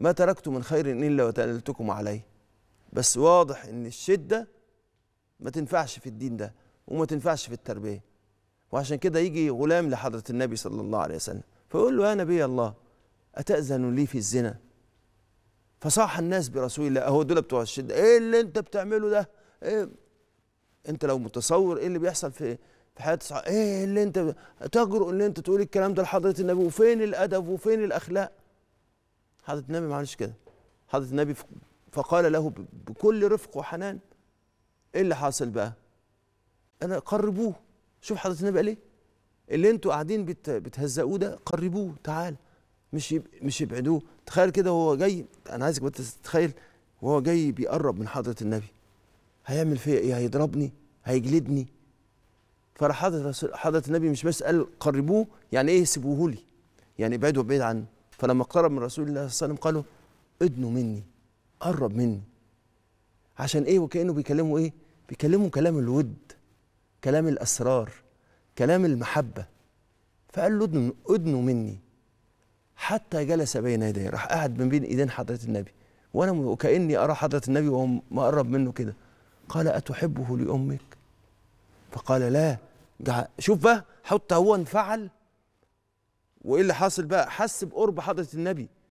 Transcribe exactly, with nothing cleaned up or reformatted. ما تركت من خير إلا وتألتكم عليه. بس واضح إن الشدة ما تنفعش في الدين ده وما تنفعش في التربية، وعشان كده يجي غلام لحضرة النبي صلى الله عليه وسلم فيقول له: يا نبي الله، أتأذن لي في الزنا؟ فصاح الناس برسول الله، أهو دول بتوع الشدة، إيه اللي أنت بتعمله ده؟ إيه؟ أنت لو متصور إيه اللي بيحصل في في حياة الصحابة، إيه اللي أنت تجرؤ إن أنت تقول الكلام ده لحضرة النبي، وفين الأدب وفين الأخلاق؟ حضرة النبي ما عملش كده. حضرة النبي فقال له بكل رفق وحنان: إيه اللي حاصل بقى؟ أنا قربوه. شوف حضرة النبي قال إيه؟ اللي أنتوا قاعدين بت... بتهزقوه ده قربوه، تعال، مش يب... مش يبعدوه. تخيل كده وهو جاي، أنا عايزك بس تتخيل وهو جاي بيقرب من حضرة النبي هيعمل فيا إيه؟ هيضربني؟ هيجلدني؟ فراح حضرة النبي مش بس قال قربوه، يعني إيه سيبوه لي؟ يعني ابعدوا بعيد عنه. فلما اقترب من رسول الله صلى الله عليه وسلم قالوا: ادنوا مني، قرب مني. عشان إيه؟ وكأنه بيكلموا إيه؟ بيكلموا كلام الود، كلام الأسرار، كلام المحبة. فقال له: ادنوا مني. حتى جلس بين يدي، راح قاعد بين بين ايدين حضرة النبي، وانا وكأني ارى حضرة النبي وهو مقرب منه كده. قال: اتحبه لأمك؟ فقال: لا. شوف بقى، حتى هو انفعل. وايه اللي حاصل بقى؟ حس بقرب حضرة النبي،